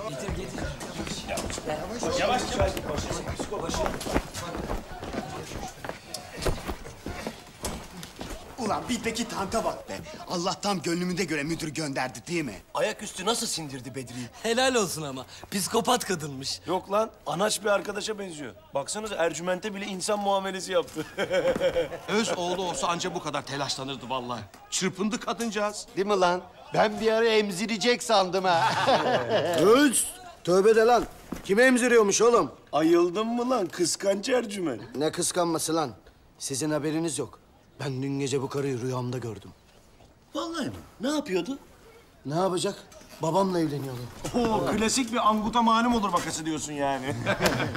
Getir. Yavaş. Ulan bir deki tanta bak be. Allah tam gönlümüne göre müdür gönderdi değil mi? Ayaküstü nasıl sindirdi Bedri'yi? Helal olsun ama. Psikopat kadınmış. Yok lan. Anaç bir arkadaşa benziyor. Baksanıza Ercüment'e bile insan muamelesi yaptı. Öz oğlu olsa anca bu kadar telaşlanırdı vallahi. Çırpındı kadıncağız. Değil mi lan? Ben bir ara emzirecek sandım ha. Öz! Tövbe de lan. Kime emziriyormuş oğlum? Ayıldın mı lan? Kıskanç Ercüment. Ne kıskanması lan? Sizin haberiniz yok. Ben dün gece bu karıyı rüyamda gördüm. Vallahi mi? Ne yapıyordu? Ne yapacak? Babamla evleniyordu. Oo, klasik bir anguta malum olur vakası diyorsun yani.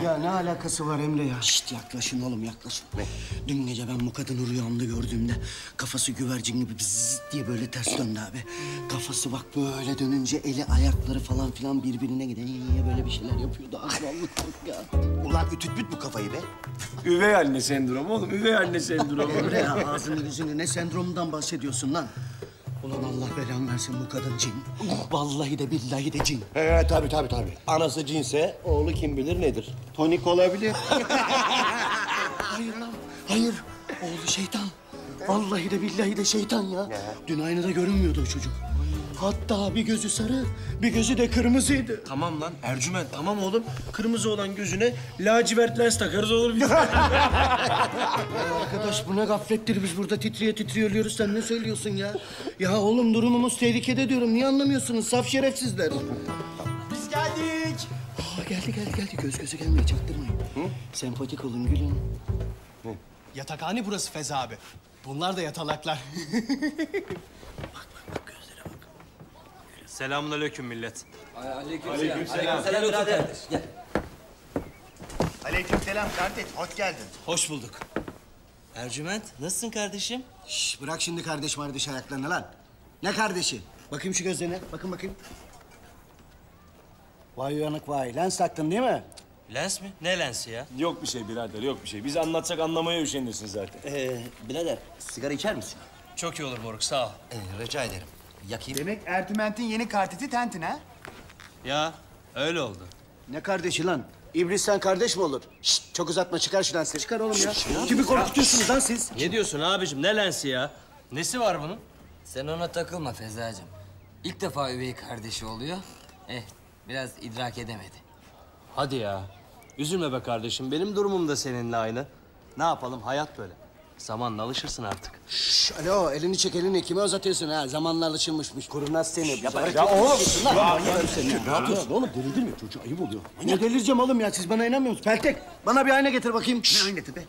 Ya ne alakası var Emre ya? Şişt, yaklaşın oğlum yaklaşın. Ne? Dün gece ben bu kadını rüyamda gördüğümde kafası güvercin gibi bzzz diye böyle ters döndü abi. Kafası bak böyle dönünce eli ayakları falan filan birbirine giden iyi böyle bir şeyler yapıyordu. Ahvallık ya. Ulan ütütbüt bu kafayı be. Üvey anne sendromu oğlum, üvey anne sendromu. Emre ya ağzını yüzünü ne sendromundan bahsediyorsun lan? Ulan Allah belanı versin bu kadın cin. Vallahi de billahi de cin. Tabii. Anası cinse oğlu kim bilir nedir? Tonik olabilir. Hayır lan, hayır. Oğlu şeytan. Vallahi de billahi de şeytan ya. Dün aynada görünmüyordu o çocuk. Hatta bir gözü sarı, bir gözü de kırmızıydı. Tamam lan Ercüment, tamam oğlum. Kırmızı olan gözüne lacivert lens takarız olur biz. Arkadaş bu ne gaflettir, biz burada titriye titriye ölüyoruz. Sen ne söylüyorsun ya? Ya oğlum durumumuz tehlikede diyorum. Niye anlamıyorsunuz? Saf şerefsizler. Biz geldik. Aa, geldi. Göz göze gelmeyi çaktırmayın. Hı? Sempatik olun, gülün. Hı. Yatakhane burası Feza abi. Bunlar da yatalaklar. Bak. Selamünaleyküm millet. Aleykümselam. Selam. Gel. Aleykümselam kardeş, hoş geldin. Hoş bulduk. Ercüment, nasılsın kardeşim? Şş, bırak şimdi kardeş ayaklarını lan. Ne kardeşi? Bakayım şu gözlerine, bakın. Vay uyanık vay, lens taktın değil mi? Lens mi? Ne lensi ya? Yok bir şey birader, yok bir şey. Biz anlatsak anlamaya üşenirsin zaten. Birader, sigara içer misin? Çok iyi olur moruk, sağ ol. Rica ederim. Yakayım. Demek Ercüment'in yeni karteti Tentin ha? Ya öyle oldu. Ne kardeşi lan? İblisten kardeş mi olur? Şişt, çok uzatma, çıkar şu lensi. Çıkar oğlum ya. Kimi korkutuyorsunuz lan siz? Ne diyorsun abicim? Ne lensi ya? Nesi var bunun? Sen ona takılma Fezacığım. İlk defa üvey kardeşi oluyor. Biraz idrak edemedi. Hadi ya. Üzülme be kardeşim. Benim durumum da seninle aynı. Ne yapalım? Hayat böyle. Zamanla alışırsın artık. Şşş, alo, elini çek elini. Kime uzatıyorsun ha? Zamanla alışılmışmış. Kurumaz seni. Ya oğlum! Ne yapıyorsun oğlum? Delirdin mi? Çocuğa ayıp oluyor. Ne delireceğim oğlum ya? Siz bana inanmıyor musunuz? Peltek, bana bir ayna getir bakayım. Ne aynası be?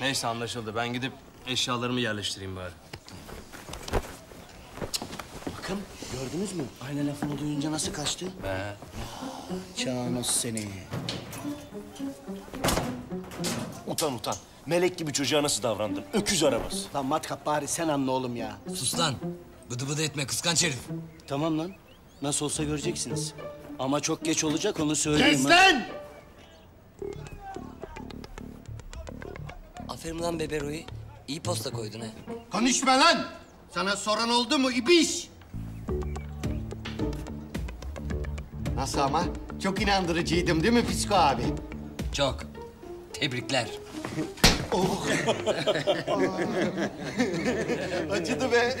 Neyse anlaşıldı. Ben gidip eşyalarımı yerleştireyim bari. Bakın, gördünüz mü? Ayna lafını duyunca nasıl kaçtı? Be. Çağnos seni. Utan. Melek gibi çocuğa nasıl davrandın? Öküz arabası. Lan matkap bari sen anla oğlum ya. Sus lan. Bıdı etme kıskanç herif. Tamam lan. Nasıl olsa göreceksiniz. Ama çok geç olacak onu söyleyeyim. Kes lan! Aferin lan Bebero'yu. İyi posta koydun ha. Konuşma lan! Sana soran oldu mu ibiş? Nasıl ama? Çok inandırıcıydım değil mi Fisko abi? Çok. Tebrikler. Oh. Acıdı be.